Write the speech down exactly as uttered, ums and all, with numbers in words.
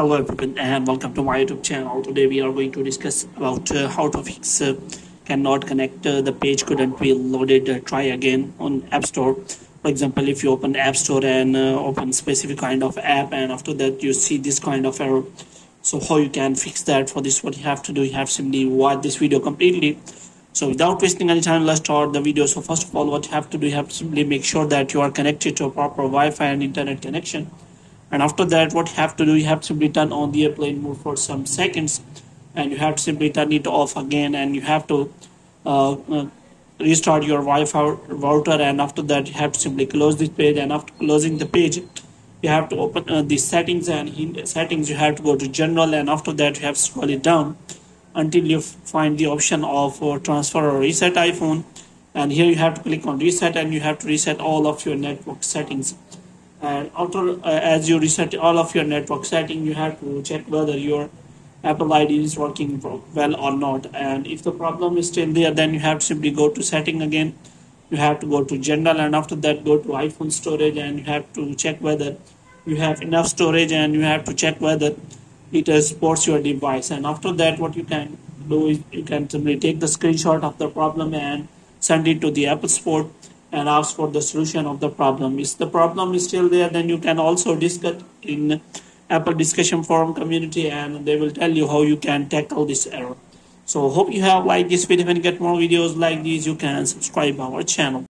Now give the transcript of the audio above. Hello everyone and welcome to my YouTube channel. Today we are going to discuss about uh, how to fix uh, cannot connect, uh, the page couldn't be loaded, uh, try again on App Store. For example, if you open App Store and uh, open specific kind of app, and after that you see this kind of error. So how you can fix that? For this, what you have to do, you have simply watch this video completely. So without wasting any time, let's start the video. So first of all, what you have to do, you have to simply make sure that you are connected to a proper Wi-Fi and internet connection. And after that, what you have to do, you have to simply turn on the airplane mode for some seconds, and you have to simply turn it off again, and you have to uh, uh, restart your Wi-Fi router. And after that, you have to simply close this page, and after closing the page, you have to open uh, the settings, and in settings you have to go to general, and after that you have to scroll it down until you find the option of uh, transfer or reset iPhone, and here you have to click on reset, and you have to reset all of your network settings. And after uh, as you reset all of your network setting, you have to check whether your Apple I D is working well or not. And if the problem is still there, then you have to simply go to setting again, you have to go to general, and after that go to iPhone storage, and you have to check whether you have enough storage, and you have to check whether it supports your device. And after that, what you can do is you can simply take the screenshot of the problem and send it to the Apple Support and ask for the solution of the problem. If the problem is still there, then you can also discuss in Apple discussion forum community, and they will tell you how you can tackle this error. So hope you have liked this video. When you get more videos like these, you can subscribe our channel.